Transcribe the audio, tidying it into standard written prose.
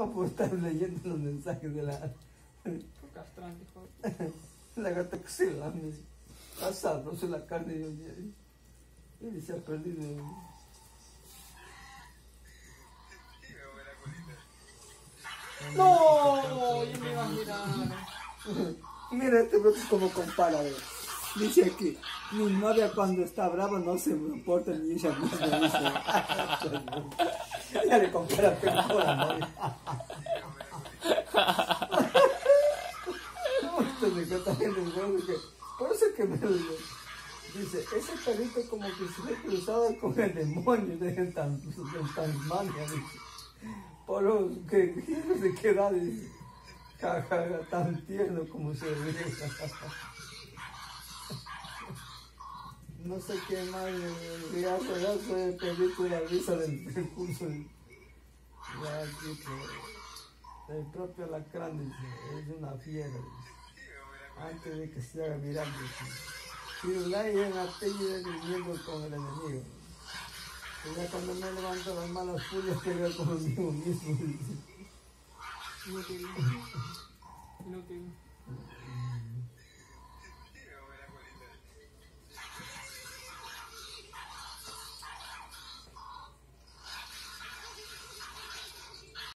vamos por estar leyendo los mensajes de la... Castrante, joder. La gata que se lame, asabrosa la carne y se ha perdido. No, yo me iba a mirar. Mira este bloque como compara, ¿eh? Dice aquí, mi novia cuando está brava no se importa ni ella más. Ya le compara a la novia. Por eso que me lo dice, ese perrito como que se ve cruzado con el demonio de Tasmania, dice. Por lo que se queda, dice, jajaja, tan tierno como se ve. No sé qué más reazo de película risa del curso. Ya dice, el propio Alacrán dice, es una fiera, dice. Antes de que se haga mirar, Firulai en la tella de miedo con el enemigo. Y ya cuando me levanto las malas furias que veo conmigo mismo. No te digo.